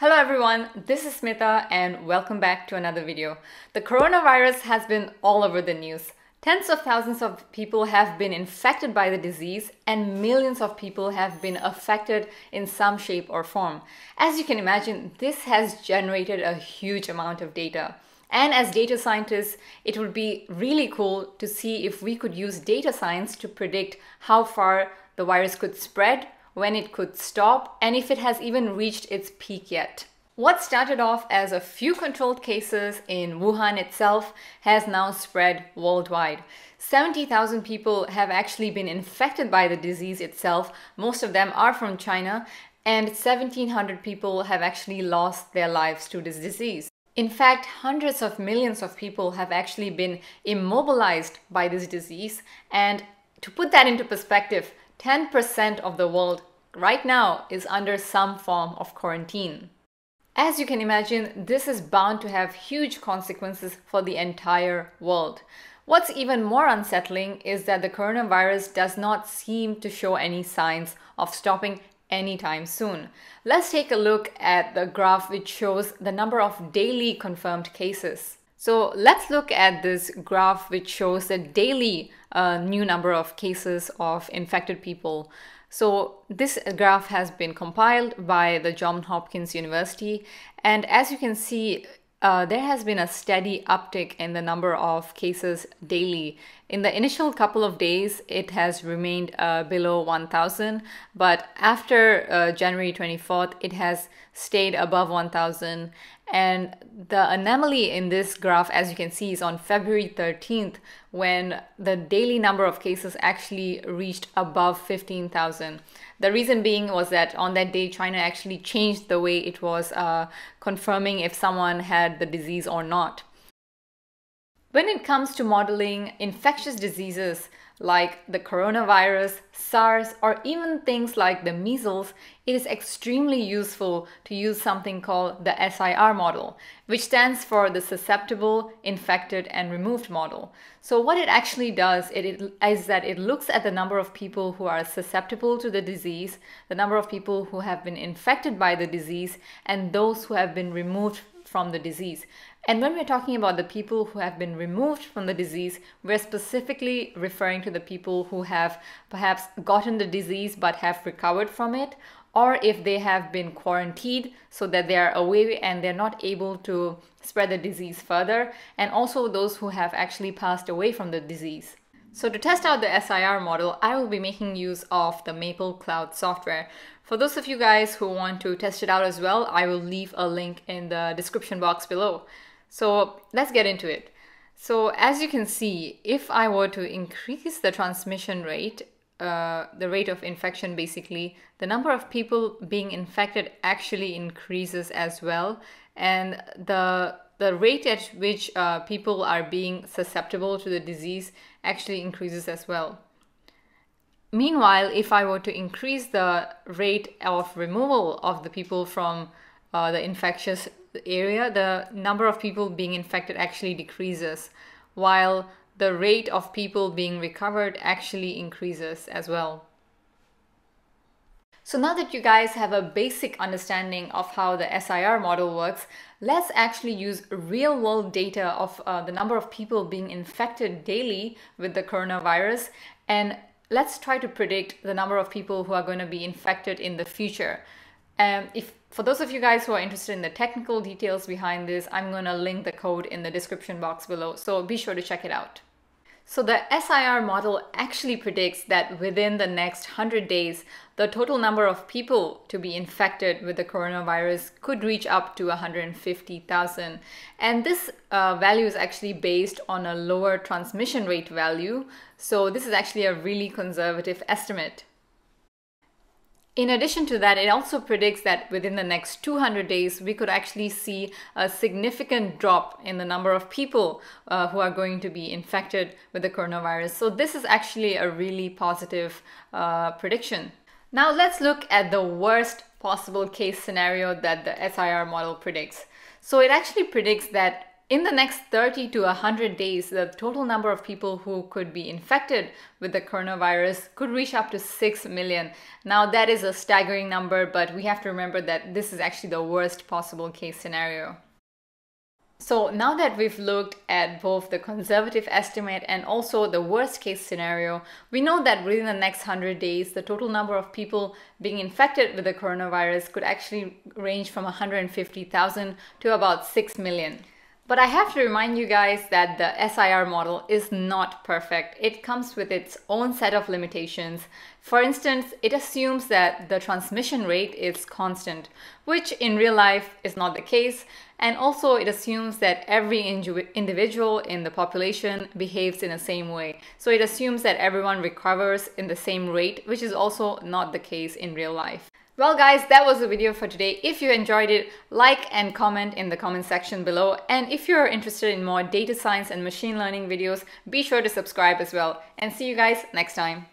Hello everyone, this is Smitha and welcome back to another video. The coronavirus has been all over the news. Tens of thousands of people have been infected by the disease and millions of people have been affected in some shape or form. As you can imagine, this has generated a huge amount of data. And as data scientists, it would be really cool to see if we could use data science to predict how far the virus could spread, when it could stop, and if it has even reached its peak yet. What started off as a few controlled cases in Wuhan itself has now spread worldwide. 70,000 people have actually been infected by the disease itself. Most of them are from China, and 1,700 people have actually lost their lives to this disease. In fact, hundreds of millions of people have actually been immobilized by this disease. And to put that into perspective, 10% of the world right now is under some form of quarantine. As you can imagine, this is bound to have huge consequences for the entire world. What's even more unsettling is that the coronavirus does not seem to show any signs of stopping anytime soon. Let's take a look at the graph which shows the number of daily confirmed cases. So let's look at this graph which shows the daily new number of cases of infected people. So this graph has been compiled by the Johns Hopkins University, and as you can see, there has been a steady uptick in the number of cases daily. In the initial couple of days, it has remained below 1,000, but after January 24th, it has stayed above 1,000. And the anomaly in this graph, as you can see, is on February 13th, when the daily number of cases actually reached above 15,000. The reason being was that on that day, China actually changed the way it was confirming if someone had the disease or not. When it comes to modeling infectious diseases like the coronavirus, SARS, or even things like the measles, it is extremely useful to use something called the SIR model, which stands for the susceptible, infected, and removed model. So what it actually does is that it looks at the number of people who are susceptible to the disease, the number of people who have been infected by the disease, and those who have been removed from the disease. And when we're talking about the people who have been removed from the disease, we're specifically referring to the people who have perhaps gotten the disease but have recovered from it, or if they have been quarantined so that they are away and they're not able to spread the disease further, and also those who have actually passed away from the disease. So to test out the SIR model, I will be making use of the Maple Cloud software. For those of you guys who want to test it out as well, I will leave a link in the description box below. So let's get into it. So as you can see, if I were to increase the transmission rate, the rate of infection basically, the number of people being infected actually increases as well. And the rate at which people are being susceptible to the disease actually increases as well. Meanwhile, if I were to increase the rate of removal of the people from the infectious area, the number of people being infected actually decreases, while the rate of people being recovered actually increases as well. So now that you guys have a basic understanding of how the SIR model works, let's actually use real-world data of the number of people being infected daily with the coronavirus, and let's try to predict the number of people who are going to be infected in the future. For those of you guys who are interested in the technical details behind this, I'm going to link the code in the description box below, so be sure to check it out. So the SIR model actually predicts that within the next 100 days, the total number of people to be infected with the coronavirus could reach up to 150,000. And this value is actually based on a lower transmission rate value. So this is actually a really conservative estimate. In addition to that, it also predicts that within the next 200 days, we could actually see a significant drop in the number of people who are going to be infected with the coronavirus. So this is actually a really positive prediction. Now let's look at the worst possible case scenario that the SIR model predicts. So it actually predicts that In the next 30 to 100 days, the total number of people who could be infected with the coronavirus could reach up to 6 million. Now, that is a staggering number, but we have to remember that this is actually the worst possible case scenario. So now that we've looked at both the conservative estimate and also the worst case scenario, we know that within the next 100 days, the total number of people being infected with the coronavirus could actually range from 150,000 to about 6 million. But I have to remind you guys that the SIR model is not perfect. It comes with its own set of limitations. For instance, it assumes that the transmission rate is constant, which in real life is not the case. And also it assumes that every individual in the population behaves in the same way. So it assumes that everyone recovers in the same rate, which is also not the case in real life. Well guys, that was the video for today. If you enjoyed it, like and comment in the comment section below. And if you're interested in more data science and machine learning videos, be sure to subscribe as well. And see you guys next time.